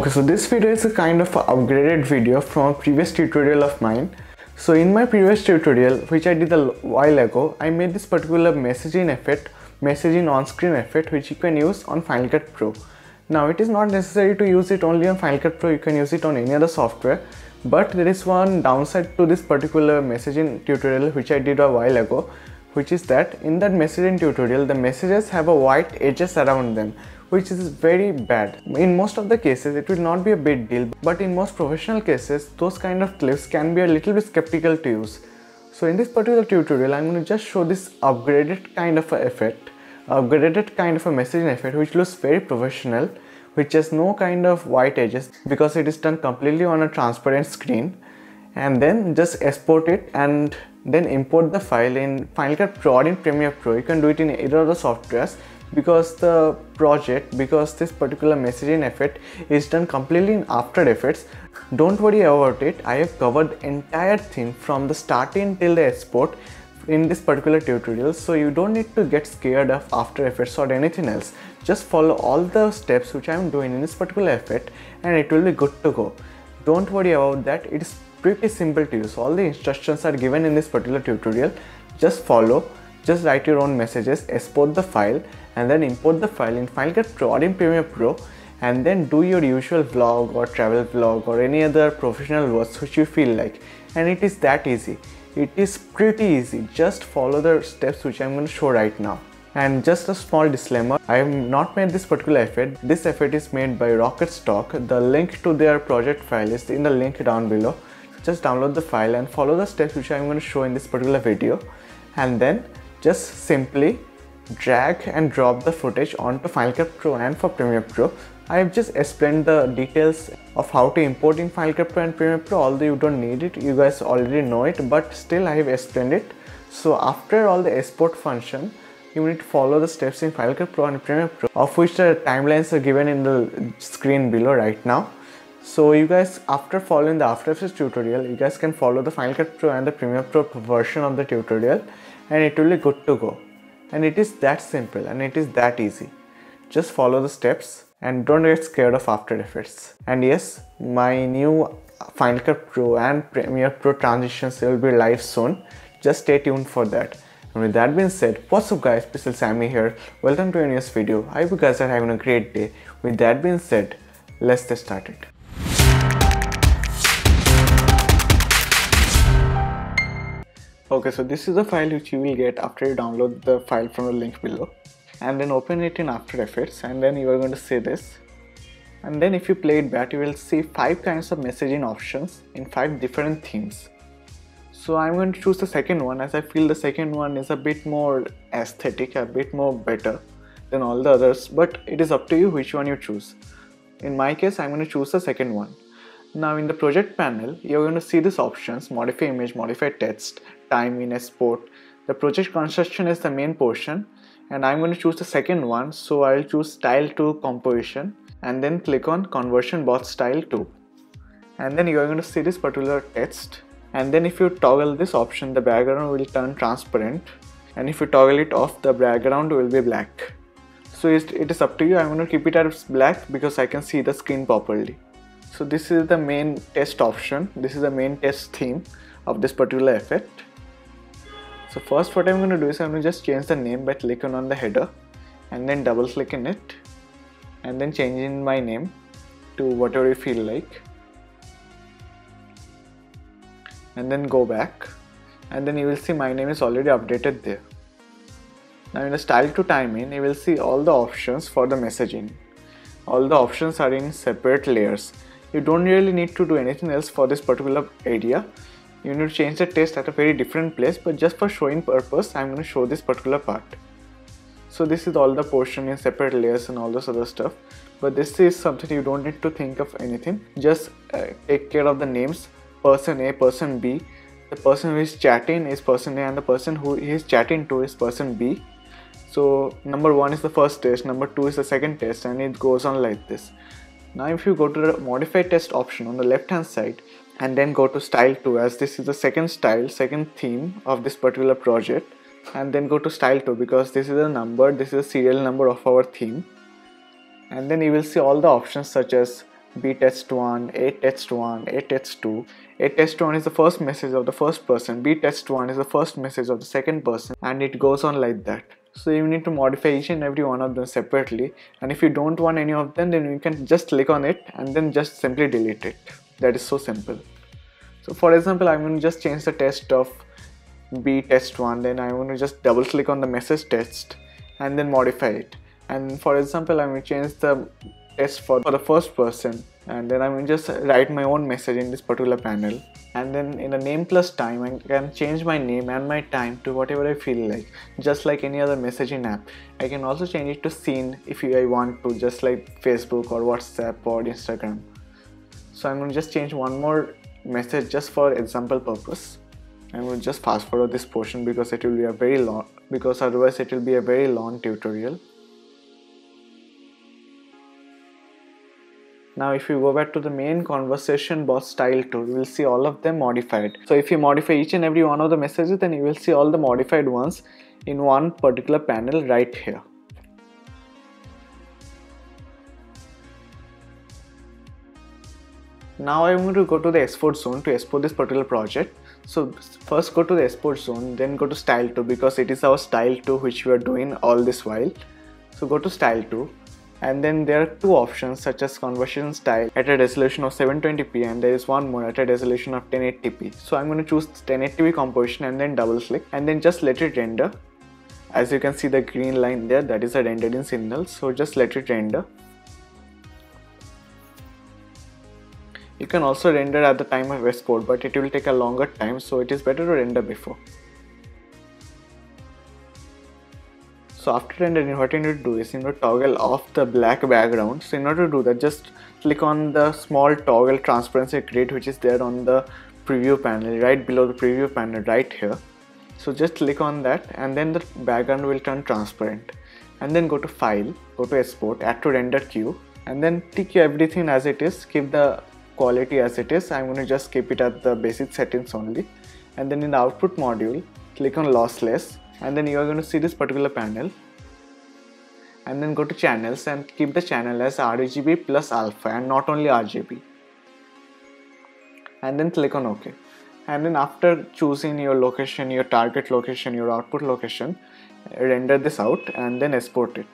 Okay, so this video is a kind of upgraded video from a previous tutorial of mine. So in my previous tutorial, which I did a while ago, I made this particular messaging on-screen effect, which you can use on Final Cut Pro. Now it is not necessary to use it only on Final Cut Pro, you can use it on any other software. But there is one downside to this particular messaging tutorial which I did a while ago, which is that in that messaging tutorial, the messages have a white edges around them, which is very bad. In most of the cases, it will not be a big deal, but in most professional cases, those kind of clips can be a little bit skeptical to use. So in this particular tutorial, I'm going to just show this upgraded kind of a effect, upgraded kind of a messaging effect, which looks very professional, which has no kind of white edges because it is done completely on a transparent screen, and then just export it and then import the file in Final Cut Pro or in Premiere Pro. You can do it in either of the softwares because the project, because this particular messaging effect is done completely in After Effects. Don't worry about it, I have covered the entire thing from the starting till the export in this particular tutorial, so you don't need to get scared of After Effects or anything else. Just follow all the steps which I am doing in this particular effect and it will be good to go. Don't worry about that, it is pretty simple to use. All the instructions are given in this particular tutorial. Just follow, just write your own messages, export the file and then import the file in Final Cut Pro or in Premiere Pro, and then do your usual vlog or travel vlog or any other professional works which you feel like. And it is that easy. It is pretty easy, just follow the steps which I'm going to show right now. And just a small disclaimer, I have not made this particular effect. This effect is made by Rocketstock. The link to their project file is in the link down below. Just download the file and follow the steps which I'm going to show in this particular video, and then just simply drag and drop the footage onto Final Cut Pro and for Premiere Pro. I have just explained the details of how to import in Final Cut Pro and Premiere Pro, although you don't need it, you guys already know it, but still I have explained it. So after all the export function, you need to follow the steps in Final Cut Pro and Premiere Pro, of which the timelines are given in the screen below right now. So you guys, after following the After Effects tutorial, you guys can follow the Final Cut Pro and the Premiere Pro version of the tutorial and it will be good to go. And it is that simple and it is that easy. Just follow the steps and don't get scared of After Effects. And yes, my new Final Cut Pro and Premiere Pro transitions will be live soon. Just stay tuned for that. And with that being said, what's up guys, Pistol Sammy here. Welcome to a new video. I hope you guys are having a great day. With that being said, let's get started. Okay, so this is the file which you will get after you download the file from the link below. And then open it in After Effects, and then you are going to see this. And then if you play it back, you will see 5 kinds of messaging options in 5 different themes. So I'm going to choose the second one, as I feel the second one is a bit more aesthetic, a bit more better than all the others, but it is up to you which one you choose. In my case, I'm going to choose the second one. Now in the project panel, you're going to see these options: modify image, modify text, time in export. The project construction is the main portion. And I'm going to choose the second one, so I'll choose style to composition and then click on conversion bot style to, and then you are going to see this particular text. And then if you toggle this option, the background will turn transparent, and if you toggle it off, the background will be black. So it is up to you. I'm going to keep it as black because I can see the screen properly. So this is the main text option, this is the main text theme of this particular effect. So first what I'm going to do is I'm going to just change the name by clicking on the header and then double click in it and then changing my name to whatever you feel like, and then go back, and then you will see my name is already updated there. Now in the style to timing, you will see all the options for the messaging. All the options are in separate layers. You don't really need to do anything else for this particular area. You need to change the text at a very different place, but just for showing purpose, I'm going to show this particular part. So this is all the portion in separate layers and all those other stuff, but this is something you don't need to think of anything. Just take care of the names, person A, person B. The person who is chatting is person A and the person who he is chatting to is person B. So number 1 is the first test, number 2 is the second test, and it goes on like this. Now if you go to the modify text option on the left hand side, and then go to style 2, as this is the second style, second theme of this particular project, and then go to style 2 because this is a number, this is a serial number of our theme. And then you will see all the options such as B test 1, A test 1, A test 2. A test 1 is the first message of the first person, B test 1 is the first message of the second person, and it goes on like that. So you need to modify each and every one of them separately, and if you don't want any of them, then you can just click on it and then just simply delete it. That is so simple. So for example, I'm going to just change the test of B test 1, then I'm going to just double click on the message test and then modify it. And for example, I'm going to change the test for the first person, and then I'm going to just write my own message in this particular panel, and then in the name plus time I can change my name and my time to whatever I feel like, just like any other messaging app. I can also change it to scene if I want to, just like Facebook or WhatsApp or Instagram. So I'm going to just change one more message just for example purpose. I will just fast forward this portion because it will be a very long, because otherwise it will be a very long tutorial. Now if you go back to the main conversation bot style tool, you will see all of them modified. So if you modify each and every one of the messages, then you will see all the modified ones in one particular panel right here. Now I'm going to go to the export zone to export this particular project. So first go to the export zone, then go to style 2 because it is our style 2 which we are doing all this while. So go to style 2, and then there are two options such as conversion style at a resolution of 720p, and there is one more at a resolution of 1080p. So I'm going to choose 1080p composition and then double click and then just let it render. As you can see the green line there, that is a rendered in signal, so just let it render. You can also render at the time of export, but it will take a longer time, so it is better to render before. So after rendering, what you need to do is you need to toggle off the black background. So in order to do that, just click on the small toggle transparency grid which is there on the preview panel, right below the preview panel right here. So just click on that and then the background will turn transparent. And then go to file, go to export, add to render queue, and then tick everything as it is, keep the quality as it is. I'm going to just keep it at the basic settings only, and then in the output module click on lossless, and then you are going to see this particular panel, and then go to channels and keep the channel as RGB plus alpha and not only RGB, and then click on OK. And then after choosing your location, your target location, your output location, render this out and then export it.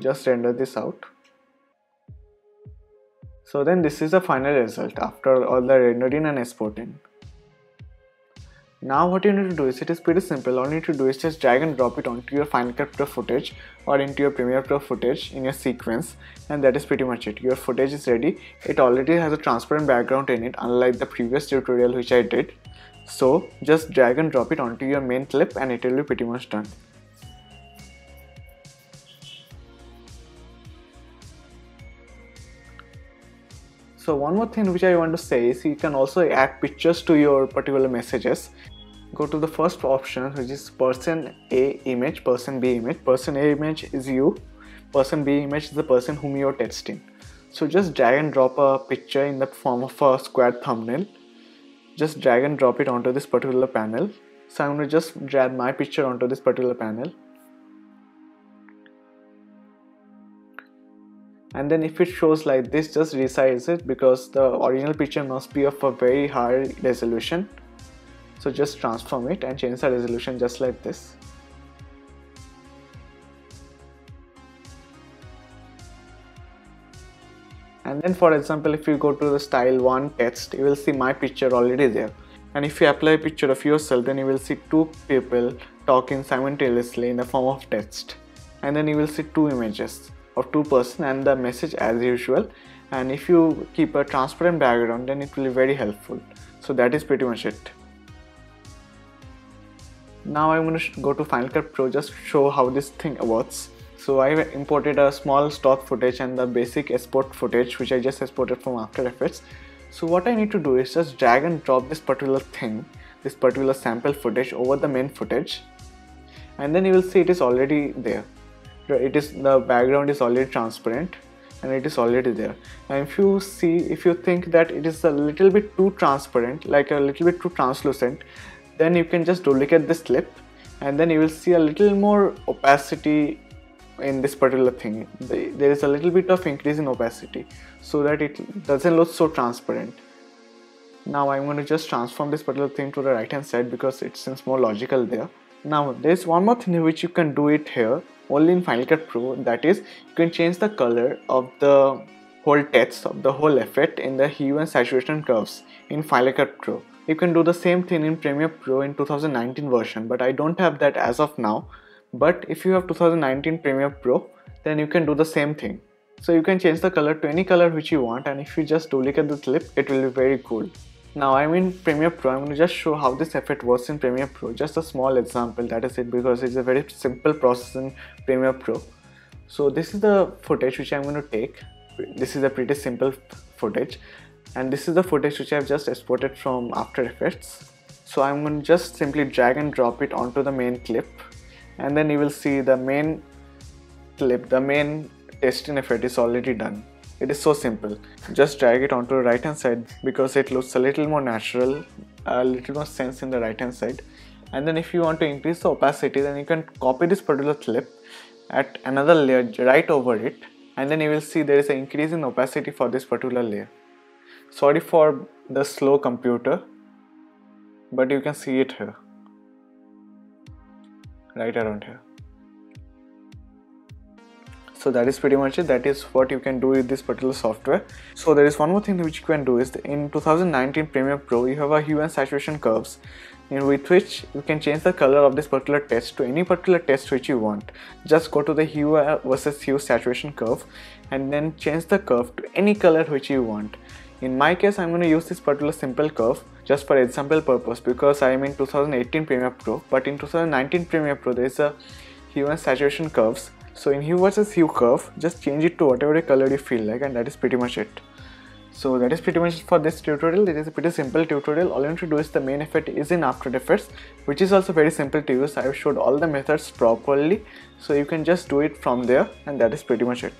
Just render this out. So then this is the final result after all the rendering and exporting. Now what you need to do is, it is pretty simple, all you need to do is just drag and drop it onto your Final Cut Pro footage or into your Premiere Pro footage in your sequence, and that is pretty much it. Your footage is ready. It already has a transparent background in it, unlike the previous tutorial which I did. So just drag and drop it onto your main clip and it will be pretty much done. So one more thing which I want to say is, you can also add pictures to your particular messages. Go to the first option which is person A image, person B image. Person A image is you, person B image is the person whom you are texting. So just drag and drop a picture in the form of a square thumbnail. Just drag and drop it onto this particular panel. So I'm going to just drag my picture onto this particular panel. And then if it shows like this, just resize it because the original picture must be of a very high resolution. So just transform it and change the resolution just like this. And then for example, if you go to the style 1 text, you will see my picture already there. And if you apply a picture of yourself, then you will see two people talking simultaneously in the form of text. And then you will see two images of two person and the message as usual. And if you keep a transparent background, then it will be very helpful. So that is pretty much it. Now I'm going to go to Final Cut Pro, just show how this thing works. So I imported a small stock footage and the basic export footage which I just exported from After Effects. So what I need to do is just drag and drop this particular thing, this particular sample footage over the main footage, and then you will see it is already there. It is, the background is already transparent and it is already there. And if you see, if you think that it is a little bit too transparent, like a little bit too translucent, then you can just duplicate this clip, and then you will see a little more opacity in this particular thing, there is a little bit of increase in opacity so that it doesn't look so transparent. Now I'm going to just transform this particular thing to the right hand side because it seems more logical there. Now there's one more thing which you can do it here only in Final Cut Pro, that is you can change the color of the whole text, of the whole effect in the hue and saturation curves in Final Cut Pro. You can do the same thing in Premiere Pro in 2019 version, but I don't have that as of now. But if you have 2019 Premiere Pro, then you can do the same thing. So you can change the color to any color which you want, and if you just duplicate this lip, it will be very cool. Now I'm in Premiere Pro, I'm going to just show how this effect works in Premiere Pro, just a small example, that is it, because it's a very simple process in Premiere Pro. So this is the footage which I'm going to take. This is a pretty simple footage, and this is the footage which I've just exported from After Effects. So I'm going to just simply drag and drop it onto the main clip, and then you will see the main clip, the main testing effect is already done. It is so simple. Just drag it onto the right hand side because it looks a little more natural, a little more sense in the right hand side. And then if you want to increase the opacity, then you can copy this particular clip, at another layer right over it, and then you will see there is an increase in opacity for this particular layer. Sorry for the slow computer, but you can see it here, right around here. So that is pretty much it. That is what you can do with this particular software. So there is one more thing which you can do is in 2019 Premiere Pro you have a hue and saturation curves, with which you can change the color of this particular text to any particular text which you want. Just go to the hue versus hue saturation curve and then change the curve to any color which you want. In my case I'm going to use this particular simple curve just for example purpose because I am in 2018 Premiere Pro, but in 2019 Premiere Pro there is a hue and saturation curves. So in hue versus hue curve, just change it to whatever color you feel like, and that is pretty much it. So that is pretty much it for this tutorial. It is a pretty simple tutorial. All you need to do is the main effect is in After Effects, which is also very simple to use. I have showed all the methods properly, so you can just do it from there, and that is pretty much it.